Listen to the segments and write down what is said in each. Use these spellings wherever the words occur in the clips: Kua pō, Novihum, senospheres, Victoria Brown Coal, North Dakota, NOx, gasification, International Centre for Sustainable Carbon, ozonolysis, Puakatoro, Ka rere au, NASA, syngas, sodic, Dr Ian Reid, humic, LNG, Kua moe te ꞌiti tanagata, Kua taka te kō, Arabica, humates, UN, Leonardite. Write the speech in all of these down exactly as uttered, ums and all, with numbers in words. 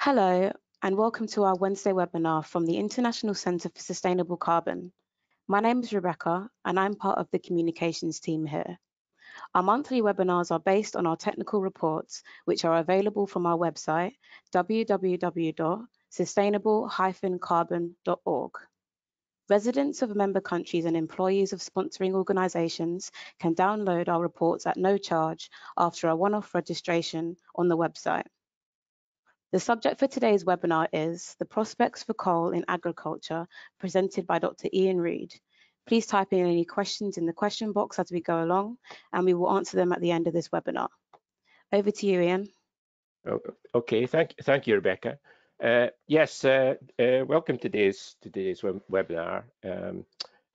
Hello and welcome to our Wednesday webinar from the International Centre for Sustainable Carbon. My name is Rebecca and I'm part of the communications team here. Our monthly webinars are based on our technical reports which are available from our website w w w dot sustainable dash carbon dot org. Residents of member countries and employees of sponsoring organisations can download our reports at no charge after a one-off registration on the website. The subject for today's webinar is The Prospects for Coal in Agriculture, presented by Doctor Ian Reid. Please type in any questions in the question box as we go along, and we will answer them at the end of this webinar. Over to you, Ian. Oh, okay, thank, thank you, Rebecca. Uh, yes, uh, uh, welcome to today's, today's web webinar. Um,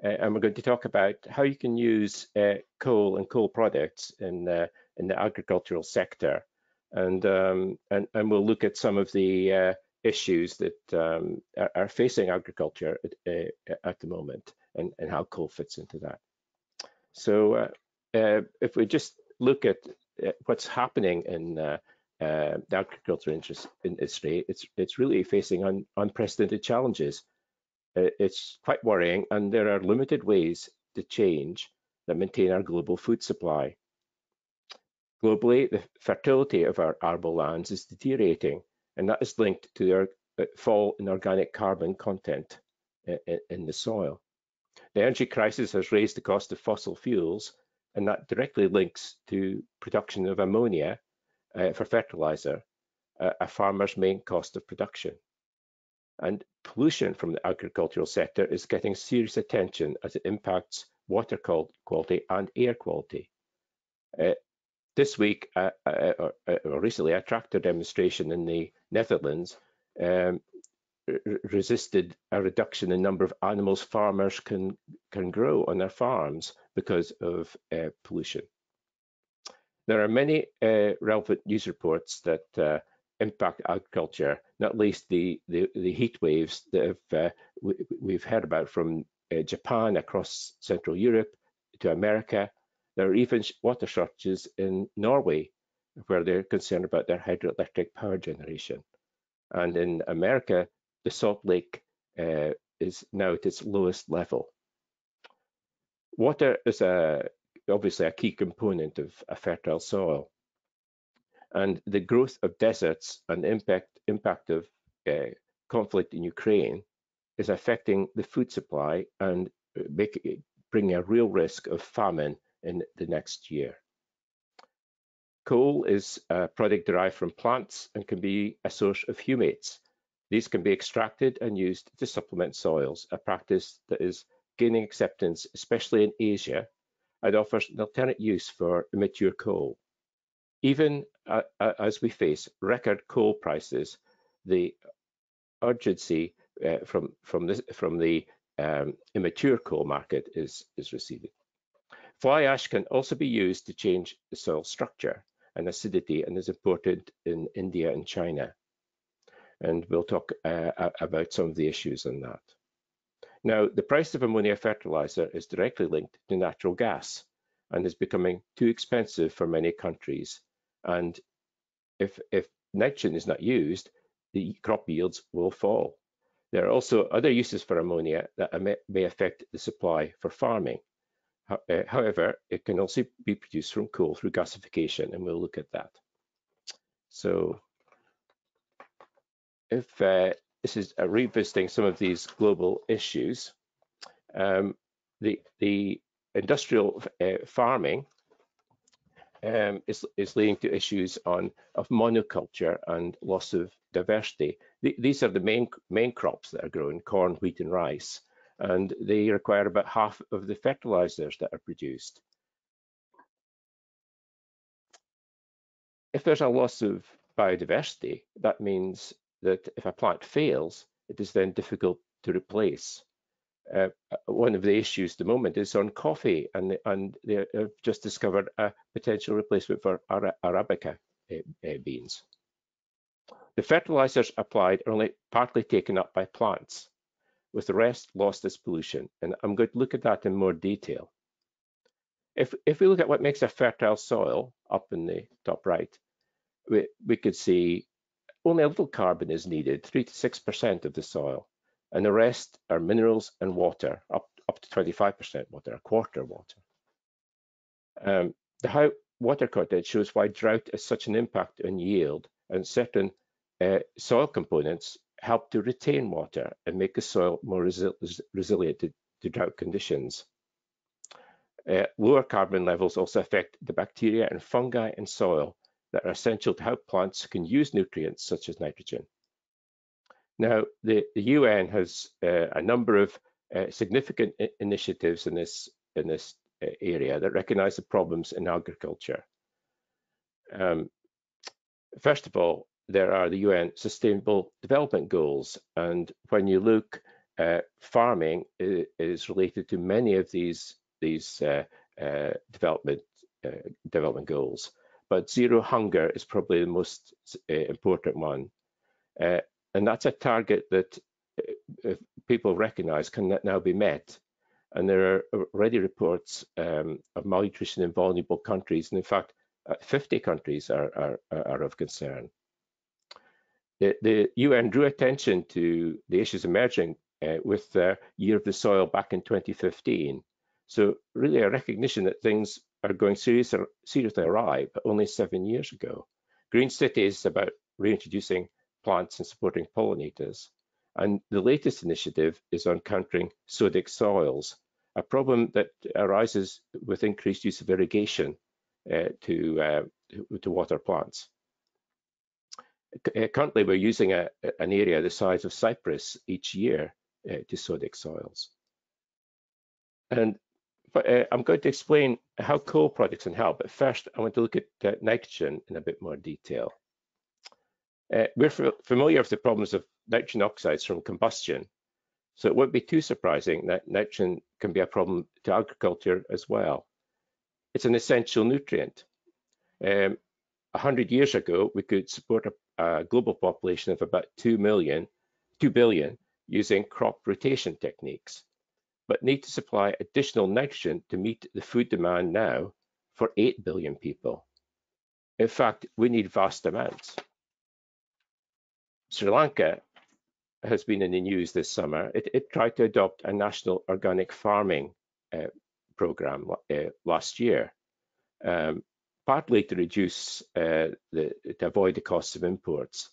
uh, and we're going to talk about how you can use uh, coal and coal products in, uh, in the agricultural sector. And, um, and and we'll look at some of the uh, issues that um, are, are facing agriculture at, uh, at the moment, and, and how coal fits into that. So uh, uh, if we just look at uh, what's happening in uh, uh, the agriculture interest industry, it's it's really facing un, unprecedented challenges. Uh, it's quite worrying, and there are limited ways to change that maintain our global food supply. Globally, the fertility of our arable lands is deteriorating, and that is linked to the fall in organic carbon content in the soil. The energy crisis has raised the cost of fossil fuels, and that directly links to production of ammonia uh, for fertilizer, uh, a farmer's main cost of production. And pollution from the agricultural sector is getting serious attention as it impacts water quality and air quality. Uh, This week, uh, uh, or, or recently, a tractor demonstration in the Netherlands um, resisted a reduction in number of animals farmers can, can grow on their farms because of uh, pollution. There are many uh, relevant news reports that uh, impact agriculture, not least the, the, the heat waves that have, uh, we, we've heard about from uh, Japan across Central Europe to America. There are even water shortages in Norway, where they're concerned about their hydroelectric power generation. And in America, the Salt Lake uh, is now at its lowest level. Water is a, obviously a key component of a fertile soil. And the growth of deserts and the impact, impact of uh, conflict in Ukraine is affecting the food supply and make, bringing a real risk of famine in the next year. Coal is a product derived from plants and can be a source of humates. These can be extracted and used to supplement soils, a practice that is gaining acceptance, especially in Asia, and offers an alternate use for immature coal. Even uh, as we face record coal prices, the urgency uh, from, from, this, from the um, immature coal market is, is receding. Fly ash can also be used to change the soil structure and acidity, and is imported in India and China. And we'll talk uh, about some of the issues on that. Now, the price of ammonia fertilizer is directly linked to natural gas and is becoming too expensive for many countries. And if, if nitrogen is not used, the crop yields will fall. There are also other uses for ammonia that may affect the supply for farming. However, it can also be produced from coal through gasification, and we'll look at that. So, if uh, this is uh, revisiting some of these global issues, um, the the industrial uh, farming um, is is leading to issues on of monoculture and loss of diversity. Th these are the main main crops that are grown: corn, wheat, and rice. And they require about half of the fertilizers that are produced. If there's a loss of biodiversity, that means that if a plant fails, it is then difficult to replace. Uh, one of the issues at the moment is on coffee, and, and they have just discovered a potential replacement for Arabica beans. The fertilizers applied are only partly taken up by plants, with the rest lost as pollution. And I'm going to look at that in more detail. If, if we look at what makes a fertile soil, up in the top right, we, we could see only a little carbon is needed, three to six percent of the soil, and the rest are minerals and water, up, up to twenty-five percent water, a quarter water. Um, the high water content shows why drought has such an impact on yield, and certain uh, soil components help to retain water and make the soil more resi resilient to, to drought conditions. Uh, lower carbon levels also affect the bacteria and fungi in soil that are essential to how plants can use nutrients such as nitrogen. Now, the, the U N has uh, a number of uh, significant initiatives in this, in this uh, area that recognize the problems in agriculture. Um, first of all, there are the U N Sustainable Development Goals, and when you look, uh, farming is, is related to many of these these uh, uh, development uh, development goals, but zero hunger is probably the most uh, important one, uh, and that's a target that uh, people recognise can now be met. And there are already reports um, of malnutrition in vulnerable countries, and in fact, uh, fifty countries are are, are of concern. The, the U N drew attention to the issues emerging uh, with the Year of the Soil back in twenty fifteen. So really a recognition that things are going serious, seriously awry, but only seven years ago. Green Cities is about reintroducing plants and supporting pollinators. And the latest initiative is on countering sodic soils, a problem that arises with increased use of irrigation uh, to, uh, to water plants. C uh, currently, we're using a, an area the size of Cyprus each year uh, to sodic soils. And But, uh, I'm going to explain how coal products can help, but first I want to look at uh, nitrogen in a bit more detail. Uh, we're familiar with the problems of nitrogen oxides from combustion, so it won't be too surprising that nitrogen can be a problem to agriculture as well. It's an essential nutrient. Um, one hundred years ago, we could support a, a global population of about two million, two billion using crop rotation techniques, but need to supply additional nitrogen to meet the food demand now for eight billion people. In fact, we need vast amounts. Sri Lanka has been in the news this summer. It, it tried to adopt a national organic farming uh, program uh, last year, um, partly to reduce, uh, the, to avoid the costs of imports.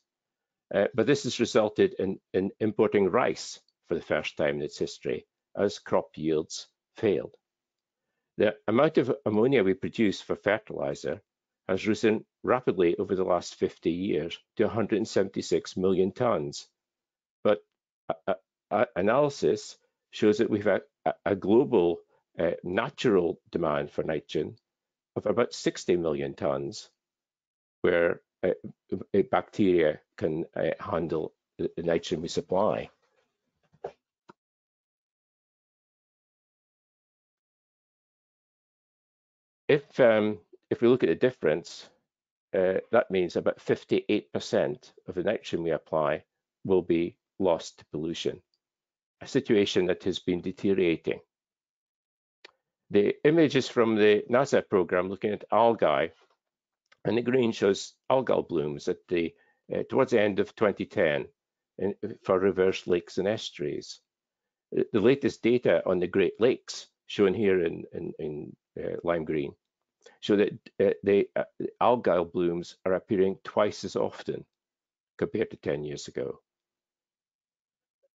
Uh, but this has resulted in, in importing rice for the first time in its history, as crop yields failed. The amount of ammonia we produce for fertilizer has risen rapidly over the last fifty years to one hundred seventy-six million tons. But a, a, a analysis shows that we've had a, a global uh, natural demand for nitrogen of about sixty million tons, where uh, bacteria can uh, handle the nitrogen we supply. If, um, if we look at the difference, uh, that means about fifty-eight percent of the nitrogen we apply will be lost to pollution, a situation that has been deteriorating. The image is from the NASA program looking at algae, and the green shows algal blooms at the, uh, towards the end of twenty ten in, for reverse lakes and estuaries. The latest data on the Great Lakes, shown here in, in, in uh, lime green, show that uh, the, uh, the algal blooms are appearing twice as often compared to ten years ago.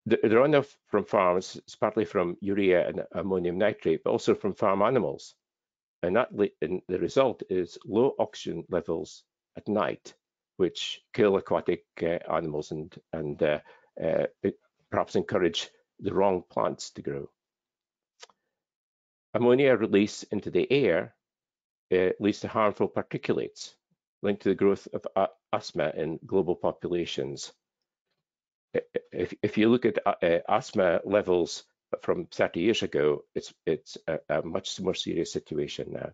The, the runoff from farms is partly from urea and ammonium nitrate, but also from farm animals. And, that and the result is low oxygen levels at night, which kill aquatic uh, animals and, and uh, uh, perhaps encourage the wrong plants to grow. Ammonia release into the air uh, leads to harmful particulates linked to the growth of uh, asthma in global populations. If, if you look at uh, uh, asthma levels from thirty years ago, it's, it's a, a much more serious situation now.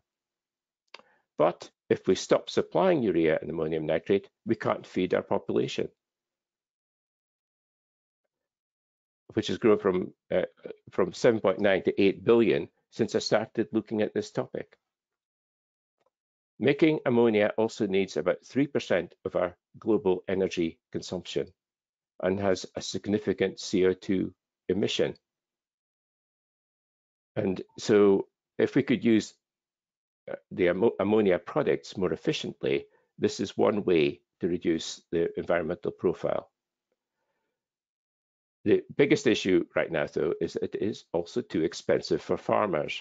But if we stop supplying urea and ammonium nitrate, we can't feed our population, which has grown from, uh, from seven point nine to eight billion since I started looking at this topic. Making ammonia also needs about three percent of our global energy consumption and has a significant C O two emission. And so if we could use the ammonia products more efficiently, this is one way to reduce the environmental profile. The biggest issue right now, though, is that it is also too expensive for farmers.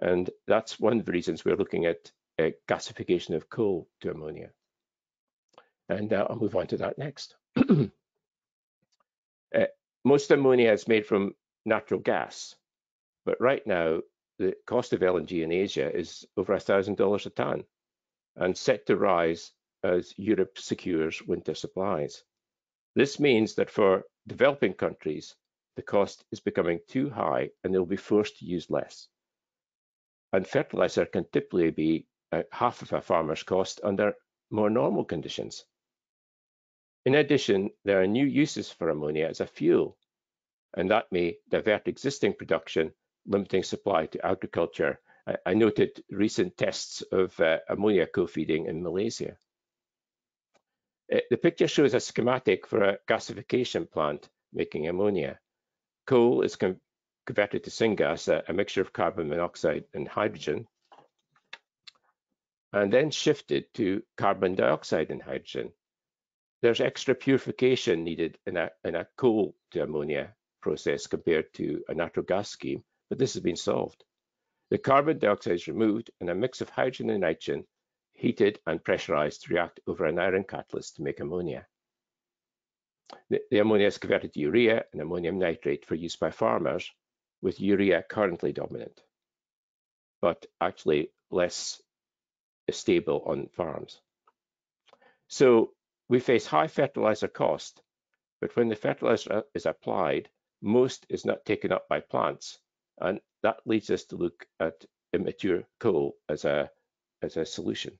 And that's one of the reasons we're looking at uh, gasification of coal to ammonia. And uh, I'll move on to that next. uh, most ammonia is made from natural gas, but right now, the cost of L N G in Asia is over one thousand dollars a tonne and set to rise as Europe secures winter supplies. This means that for developing countries, the cost is becoming too high and they'll be forced to use less. And fertiliser can typically be at half of a farmer's cost under more normal conditions. In addition, there are new uses for ammonia as a fuel, and that may divert existing production, limiting supply to agriculture. I, I noted recent tests of uh, ammonia co-feeding in Malaysia. Uh, the picture shows a schematic for a gasification plant making ammonia. Coal is converted to syngas, a, a mixture of carbon monoxide and hydrogen, and then shifted to carbon dioxide and hydrogen. There's extra purification needed in a, in a coal to ammonia process compared to a natural gas scheme, but this has been solved. The carbon dioxide is removed and a mix of hydrogen and nitrogen heated and pressurized to react over an iron catalyst to make ammonia. The, the ammonia is converted to urea and ammonium nitrate for use by farmers, with urea currently dominant, but actually less stable on farms. So we face high fertilizer cost, but when the fertilizer is applied, most is not taken up by plants. And that leads us to look at immature coal as a, as a solution.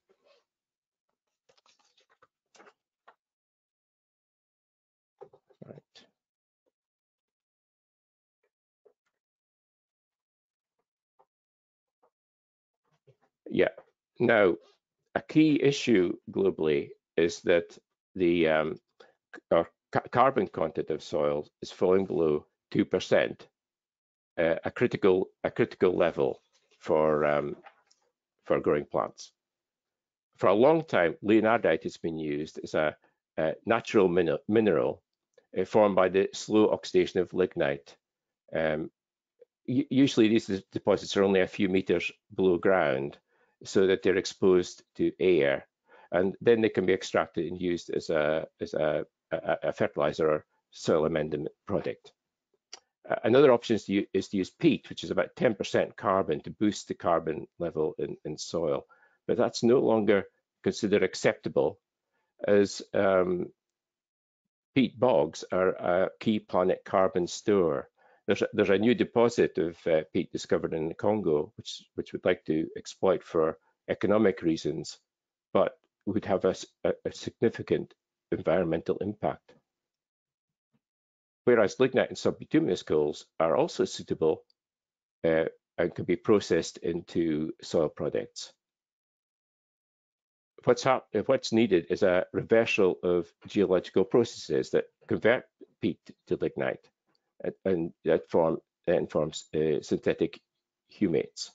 Right. Yeah, now, a key issue globally is that the um, our ca carbon content of soil is falling below two percent. Uh, a critical a critical level for um, for growing plants. For a long time, leonardite has been used as a, a natural min mineral uh, formed by the slow oxidation of lignite. Um, usually, these deposits are only a few meters below ground, so that they're exposed to air, and then they can be extracted and used as a as a, a, a fertilizer or soil amendment product. Another option is to, use, is to use peat, which is about ten percent carbon, to boost the carbon level in, in soil. But that's no longer considered acceptable, as um, peat bogs are a key planet carbon store. There's a, there's a new deposit of uh, peat discovered in the Congo, which, which we'd like to exploit for economic reasons, but would have a, a, a significant environmental impact. Whereas lignite and subbituminous coals are also suitable uh, and can be processed into soil products. What's, what's needed is a reversal of geological processes that convert peat to lignite, and, and that, form, that forms uh, synthetic humates.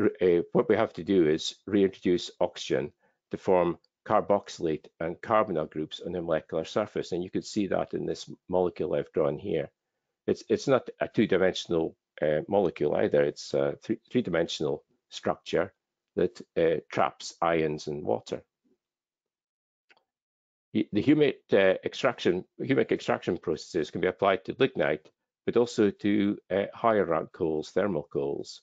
Uh, what we have to do is reintroduce oxygen to form carboxylate and carbonyl groups on the molecular surface, and you can see that in this molecule I've drawn here. It's it's not a two-dimensional uh, molecule either. It's a three, three-dimensional structure that uh, traps ions and water. The humate uh, extraction, humic extraction processes can be applied to lignite, but also to uh, higher rank coals, thermal coals.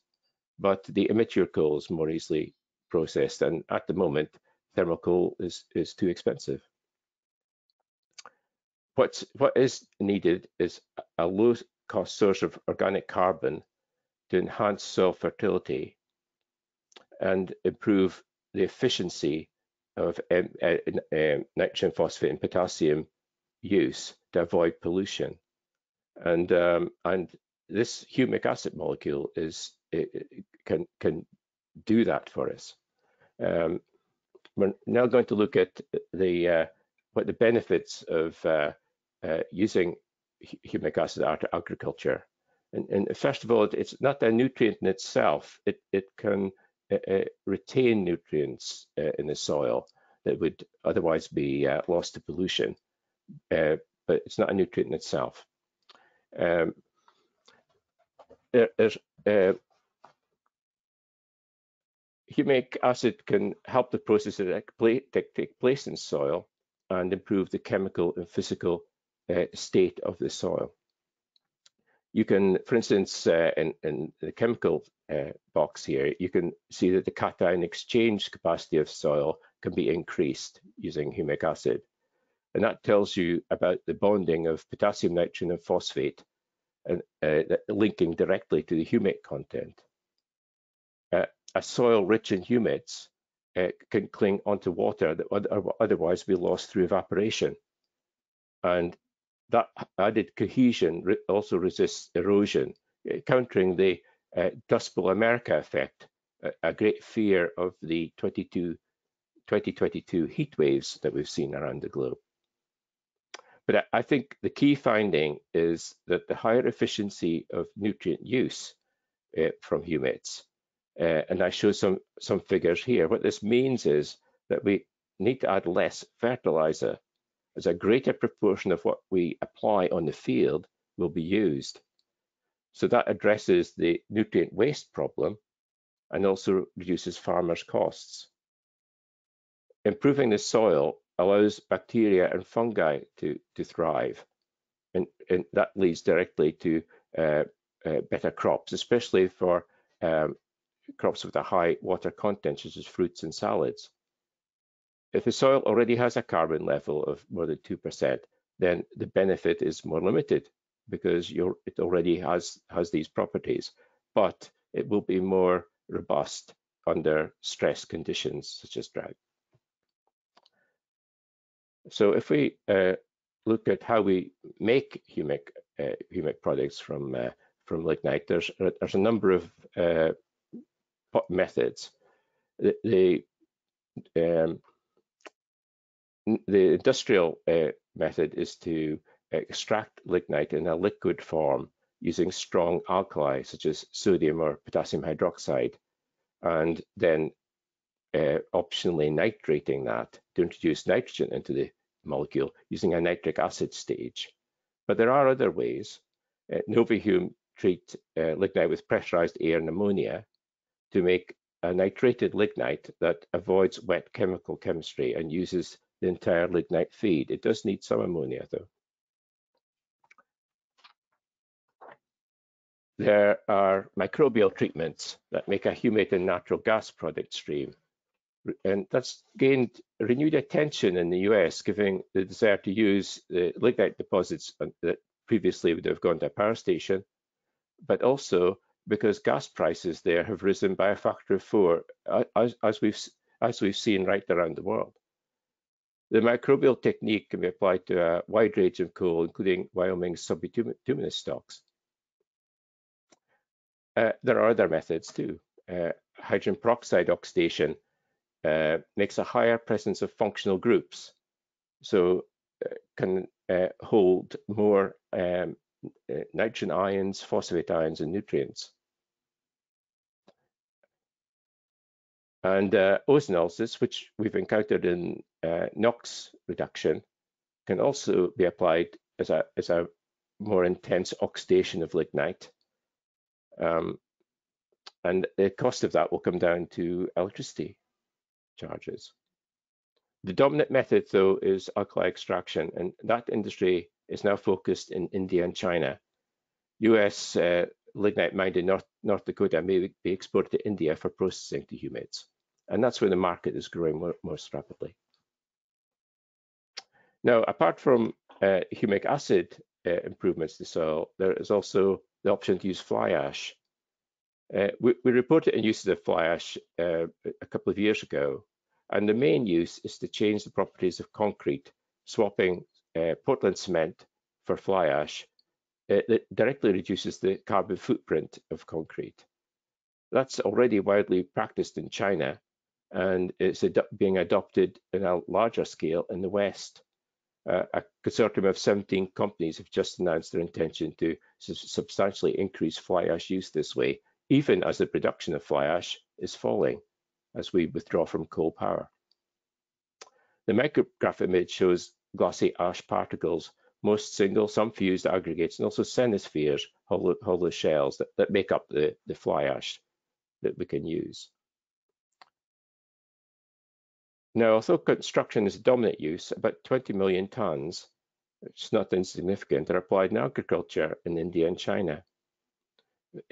But the immature coals more easily processed, and at the moment, thermal coal is, is too expensive. What's, what is needed is a low cost source of organic carbon to enhance soil fertility and improve the efficiency of um, uh, um, nitrogen, phosphate and potassium use to avoid pollution. And, um, and this humic acid molecule is, it, it can, can do that for us. Um, we're now going to look at the uh, what the benefits of uh, uh, using humic acid out of agriculture. And, and first of all, it's not a nutrient in itself. It, it can uh, uh, retain nutrients uh, in the soil that would otherwise be uh, lost to pollution, uh, but it's not a nutrient in itself. Um, there, there's, uh, humic acid can help the processes that take place in soil and improve the chemical and physical uh, state of the soil. You can, for instance, uh, in, in the chemical uh, box here, you can see that the cation exchange capacity of soil can be increased using humic acid. And that tells you about the bonding of potassium, nitrogen, and phosphate, and uh, linking directly to the humic content. Uh, a soil rich in humics uh, can cling onto water that would otherwise be lost through evaporation. And that added cohesion also resists erosion, countering the uh, Dust Bowl America effect, a, a great fear of the twenty twenty-two heat waves that we've seen around the globe. But I think the key finding is that the higher efficiency of nutrient use uh, from humics, uh, and I show some, some figures here. What this means is that we need to add less fertilizer, as a greater proportion of what we apply on the field will be used. So that addresses the nutrient waste problem and also reduces farmers' costs. Improving the soil allows bacteria and fungi to, to thrive, and, and that leads directly to uh, uh, better crops, especially for um, crops with a high water content, such as fruits and salads. If the soil already has a carbon level of more than two percent, then the benefit is more limited because you're, it already has, has these properties, but it will be more robust under stress conditions such as drought. So if we uh, look at how we make humic, uh, humic products from, uh, from lignite, there's, there's a number of uh, methods. The, the, um, The industrial uh, method is to extract lignite in a liquid form using strong alkali, such as sodium or potassium hydroxide, and then uh, optionally nitrating that to introduce nitrogen into the molecule using a nitric acid stage. But there are other ways. Uh, Novihum treat uh, lignite with pressurized air and ammonia to make a nitrated lignite that avoids wet chemical chemistry and uses the entire lignite feed. It does need some ammonia, though. There are microbial treatments that make a humate and natural gas product stream. And that's gained renewed attention in the U S, giving the desire to use the lignite deposits that previously would have gone to a power station, but also because gas prices there have risen by a factor of four, as, as, we've, as we've seen right around the world. The microbial technique can be applied to a wide range of coal, including Wyoming's subbituminous stocks. Uh, there are other methods too. Uh, hydrogen peroxide oxidation uh, makes a higher presence of functional groups, so uh, can uh, hold more um, uh, nitrogen ions, phosphate ions, and nutrients. And uh, ozonolysis, which we've encountered in uh, NOx reduction, can also be applied as a, as a more intense oxidation of lignite. Um, and the cost of that will come down to electricity charges. The dominant method, though, is alkali extraction, and that industry is now focused in India and China. U S uh, lignite mined in North, North Dakota may be exported to India for processing to humics. And that's where the market is growing most rapidly. Now, apart from uh, humic acid uh, improvements to soil, there is also the option to use fly ash. Uh, we, we reported in uses of fly ash uh, a couple of years ago, and the main use is to change the properties of concrete, swapping uh, Portland cement for fly ash. It directly reduces the carbon footprint of concrete. That's already widely practiced in China, and it's ad being adopted in a larger scale in the West. Uh, a consortium of seventeen companies have just announced their intention to su substantially increase fly ash use this way, even as the production of fly ash is falling as we withdraw from coal power. The micrograph image shows glassy ash particles, most single, some fused aggregates, and also senospheres, hollow, hollow shells that, that make up the, the fly ash that we can use. Now, although construction is a dominant use, about twenty million tonnes, which is not insignificant, are applied in agriculture in India and China.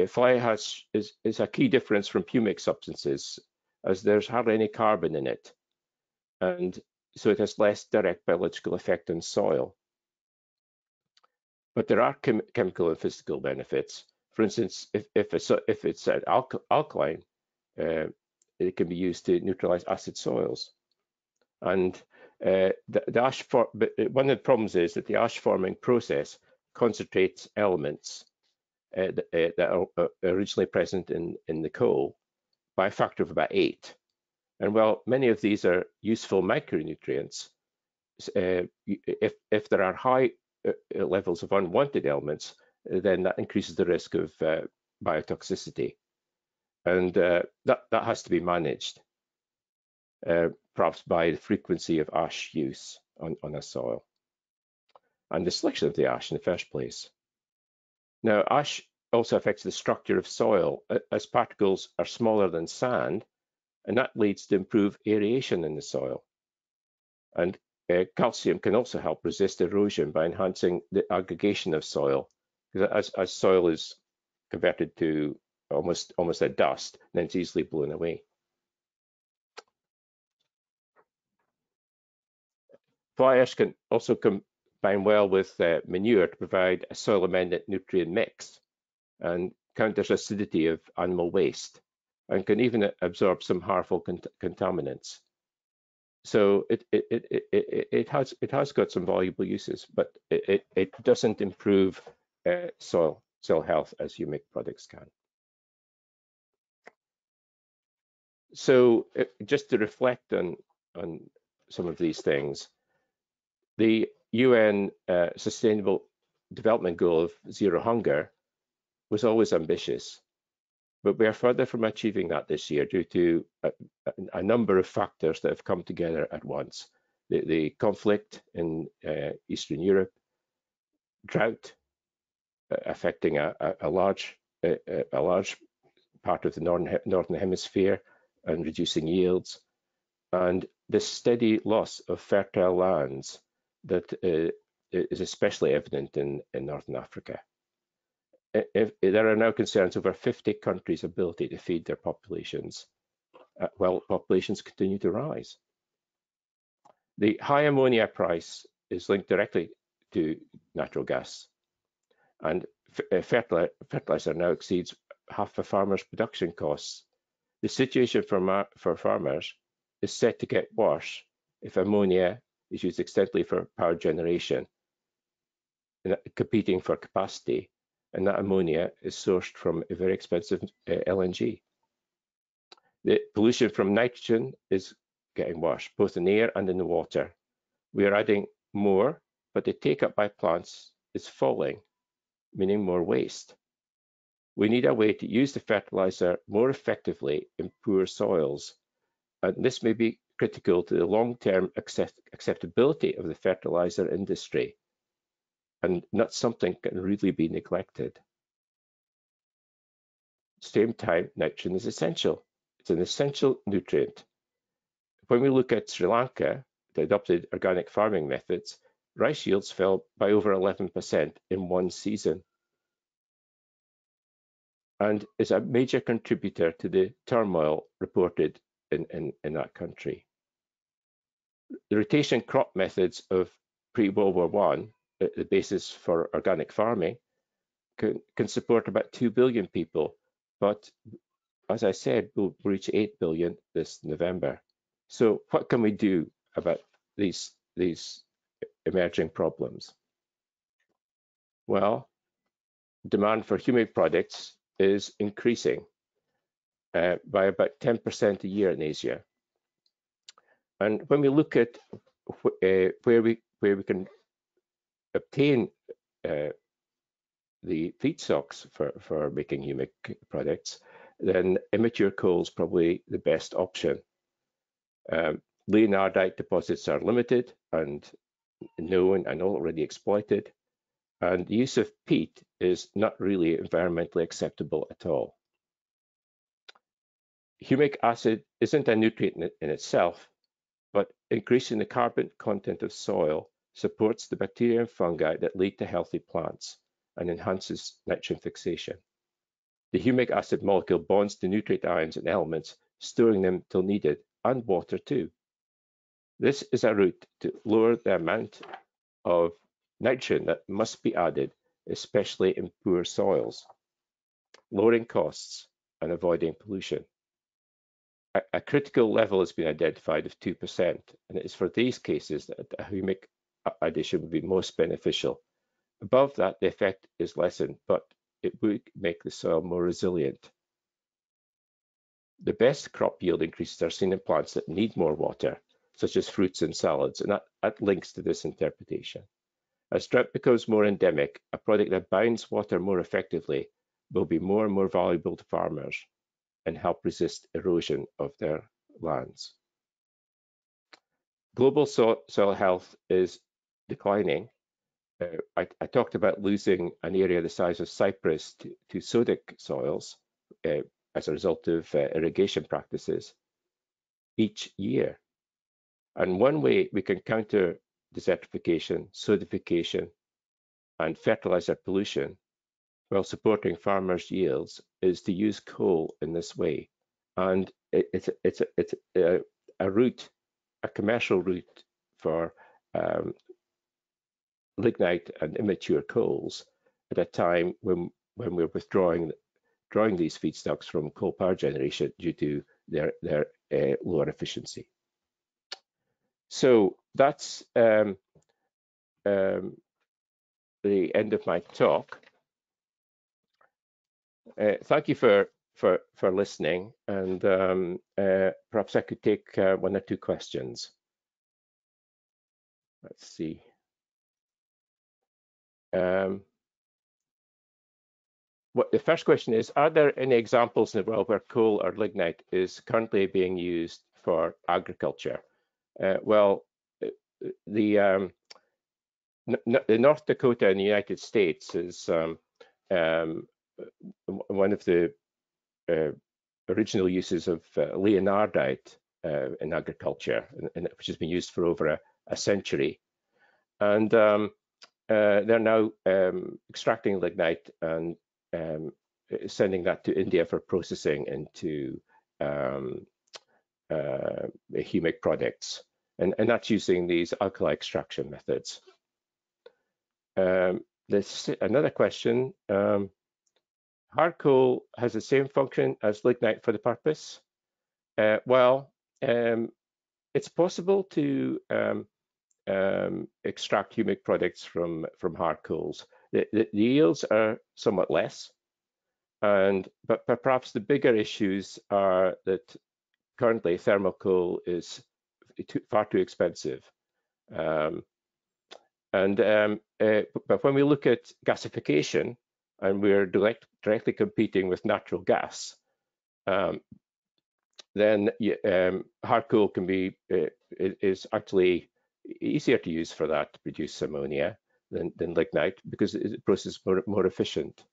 Fly ash is, is a key difference from pumic substances, as there's hardly any carbon in it, and so it has less direct biological effect on soil. But there are chem chemical and physical benefits. For instance, if, if it's, if it's an alk alkaline, uh, it can be used to neutralize acid soils. And uh, the, the ash for, but one of the problems is that the ash forming process concentrates elements uh, that, uh, that are originally present in, in the coal by a factor of about eight. And while many of these are useful micronutrients, uh, if, if there are high uh, levels of unwanted elements, then that increases the risk of uh, biotoxicity. And uh, that, that has to be managed, uh, perhaps by the frequency of ash use on, on a soil and the selection of the ash in the first place. Now, ash also affects the structure of soil, as particles are smaller than sand, and that leads to improved aeration in the soil. And uh, calcium can also help resist erosion by enhancing the aggregation of soil, because as, as soil is converted to almost almost a dust, and then it's easily blown away. Fly ash can also combine well with uh, manure to provide a soil amendment nutrient mix and counters acidity of animal waste, and can even absorb some harmful cont contaminants. So it it, it it it has it has got some valuable uses, but it it, it doesn't improve uh, soil soil health as humic products can. So uh, just to reflect on, on some of these things, the U N uh, Sustainable Development Goal of zero hunger was always ambitious, but we are further from achieving that this year due to a, a number of factors that have come together at once. The, the conflict in uh, Eastern Europe, drought uh, affecting a, a, a, large, a, a large part of the northern, northern hemisphere, and reducing yields, and the steady loss of fertile lands that uh, is especially evident in, in Northern Africa. If, if there are now concerns over fifty countries' ability to feed their populations, uh, while populations continue to rise. The high ammonia price is linked directly to natural gas, and uh, fertilizer, fertilizer now exceeds half a farmer's production costs. The situation for, for farmers is set to get worse if ammonia is used extensively for power generation, and competing for capacity, and that ammonia is sourced from a very expensive uh, L N G. The pollution from nitrogen is getting worse, both in the air and in the water. We are adding more, but the take-up by plants is falling, meaning more waste. We need a way to use the fertilizer more effectively in poor soils, and this may be critical to the long-term accept acceptability of the fertilizer industry, and not something that can really be neglected. At the same time, nitrogen is essential. It's an essential nutrient. When we look at Sri Lanka, that adopted organic farming methods, rice yields fell by over eleven percent in one season, and is a major contributor to the turmoil reported in, in, in that country. The rotation crop methods of pre-World War One, the basis for organic farming, can, can support about two billion people, but as I said, we'll reach eight billion this November. So what can we do about these, these emerging problems? Well, demand for humic products is increasing uh, by about ten percent a year in Asia, And when we look at uh, where we where we can obtain uh, the feedstocks for for making humic products, then immature coal is probably the best option. Um, Leonardite deposits are limited and known and already exploited, and the use of peat is not really environmentally acceptable at all. Humic acid isn't a nutrient in itself, but increasing the carbon content of soil supports the bacteria and fungi that lead to healthy plants and enhances nitrogen fixation. The humic acid molecule bonds to nutrient ions and elements, storing them till needed, and water too. This is a route to lower the amount of nitrogen that must be added, especially in poor soils, lowering costs and avoiding pollution. A, a critical level has been identified of two percent, and it is for these cases that a humic addition would be most beneficial. Above that, the effect is lessened, but it would make the soil more resilient. The best crop yield increases are seen in plants that need more water, such as fruits and salads, and that, that links to this interpretation. As drought becomes more endemic, a product that binds water more effectively will be more and more valuable to farmers and help resist erosion of their lands. Global so soil health is declining. Uh, I, I talked about losing an area the size of Cyprus to, to sodic soils uh, as a result of uh, irrigation practices each year. And one way we can counter desertification, sodification, and fertilizer pollution while supporting farmers' yields is to use coal in this way. And it, it's, it's, it's a, a route, a commercial route for um, lignite and immature coals at a time when, when we're withdrawing drawing these feedstocks from coal power generation due to their, their uh, lower efficiency. So that's um, um, the end of my talk. Uh, thank you for, for, for listening, and um, uh, perhaps I could take uh, one or two questions. Let's see. Um, what the first question is, are there any examples in the world where coal or lignite is currently being used for agriculture? Uh, well, the, um, the North Dakota in the United States is um, um, one of the uh, original uses of uh, Leonardite uh, in agriculture, and, and which has been used for over a, a century. And um, Uh, they're now um, extracting lignite and um, sending that to India for processing into um, uh, humic products, and, and that's using these alkali extraction methods. Um, this another question: um, hard coal has the same function as lignite for the purpose? Uh, well, um, it's possible to um, Um, extract humic products from from hard coals. The, the, the yields are somewhat less, and but, but perhaps the bigger issues are that currently thermal coal is too, far too expensive, um, and um, uh, but when we look at gasification, and we're direct, directly competing with natural gas, um, then um, hard coal can be uh, is actually easier to use for that to produce ammonia than, than lignite, because the process is more, more efficient.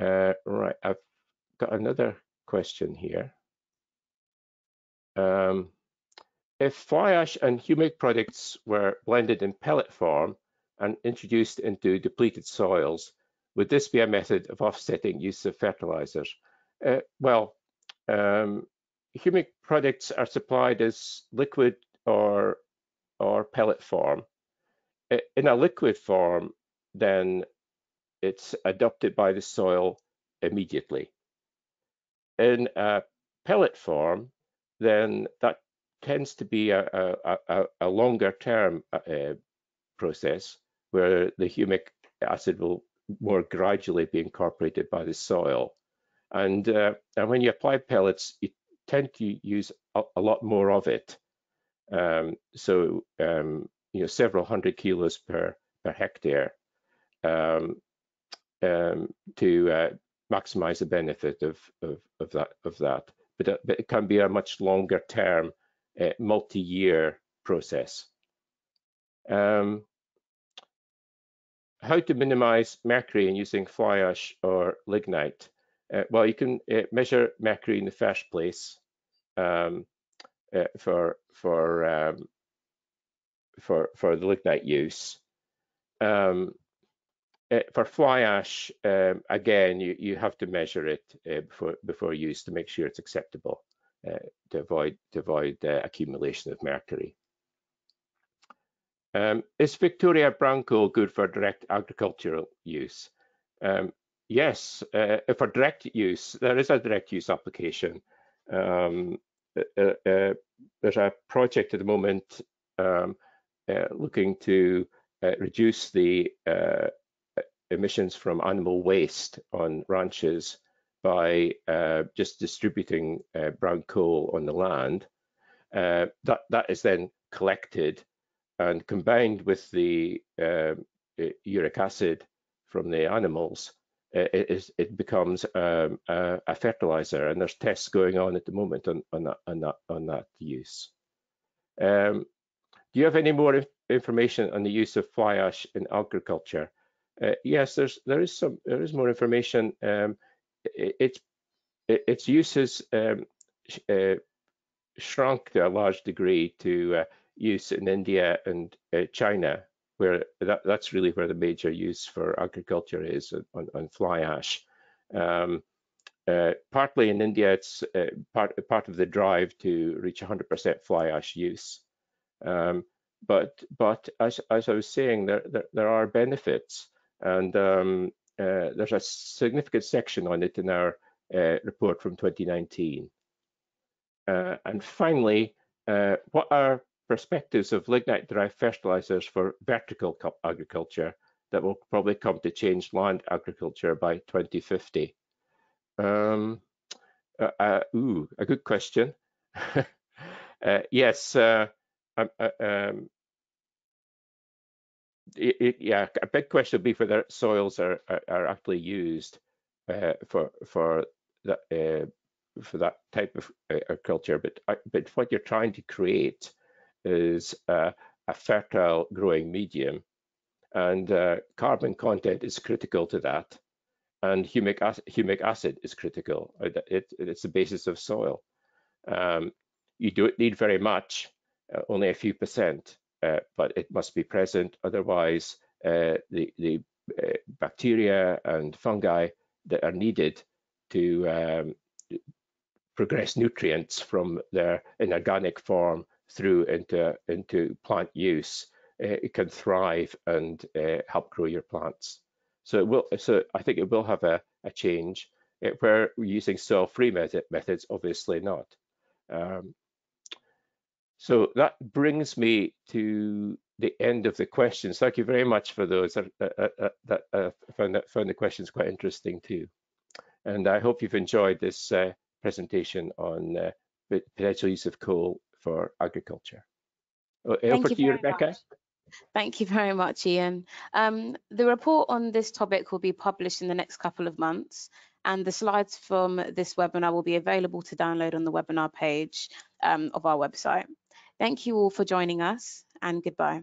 Uh, right, I've got another question here. Um, if fly ash and humic products were blended in pellet form and introduced into depleted soils, would this be a method of offsetting use of fertilizers? Uh, well, um, humic products are supplied as liquid or or pellet form. In a liquid form, then it's adopted by the soil immediately. In a pellet form, then that tends to be a, a, a, a longer term uh, process where the humic acid will more gradually be incorporated by the soil. And, uh, and when you apply pellets, you tend to use a, a lot more of it Um, so um, you know, several hundred kilos per per hectare um, um, to uh, maximise the benefit of, of of that of that. But uh, but it can be a much longer term, uh, multi-year process. Um, how to minimise mercury in using fly ash or lignite? Uh, well, you can uh, measure mercury in the first place um, uh, for for um, for for the lignite use. Um, uh, for fly ash, um, again, you you have to measure it uh, before before use to make sure it's acceptable uh, to avoid to avoid uh, accumulation of mercury. Um, is Victoria Brown Coal good for direct agricultural use? Um, Yes, uh, for direct use, there is a direct use application. Um, uh, uh, there's a project at the moment um, uh, looking to uh, reduce the uh, emissions from animal waste on ranches by uh, just distributing uh, brown coal on the land. Uh, that, that is then collected and combined with the uh, uric acid from the animals. It, is, it becomes um, a, a fertilizer, and there's tests going on at the moment on, on, that, on, that, on that use. Um, do you have any more information on the use of fly ash in agriculture? Uh, yes, there's there is some there is more information. Um, it, it, it, its uses um, sh uh, shrunk to a large degree to uh, use in India and uh, China, where that, that's really where the major use for agriculture is on, on fly ash. Um, uh, partly in India, it's uh, part, part of the drive to reach one hundred percent fly ash use. Um, but but as, as I was saying, there, there, there are benefits, and um, uh, there's a significant section on it in our uh, report from twenty nineteen. Uh, and finally, uh, what are perspectives of lignite-derived fertilizers for vertical agriculture that will probably come to change land agriculture by twenty fifty? Um, uh, uh, ooh, a good question. uh, yes, uh, um, um, it, it, yeah, a big question would be whether soils are are, are actually used uh, for for that uh, for that type of agriculture. But uh, but what you're trying to create is uh, a fertile growing medium, and uh, carbon content is critical to that, and humic acid, humic acid is critical. It, it, it's the basis of soil. Um, you don't need very much, uh, only a few percent, uh, but it must be present. Otherwise, uh, the, the uh, bacteria and fungi that are needed to um, progress nutrients from their inorganic form through into into plant use, uh, it can thrive and uh, help grow your plants. So it will. So I think it will have a, a change. It, where we're using soil-free method, methods, obviously not. Um, so that brings me to the end of the questions. Thank you very much for those. I, I, I, I found that found the questions quite interesting too, and I hope you've enjoyed this uh, presentation on uh, potential use of coal for agriculture. Over to you, Rebecca. Much. Thank you very much, Ian. Um, the report on this topic will be published in the next couple of months, and the slides from this webinar will be available to download on the webinar page um, of our website. Thank you all for joining us, and goodbye.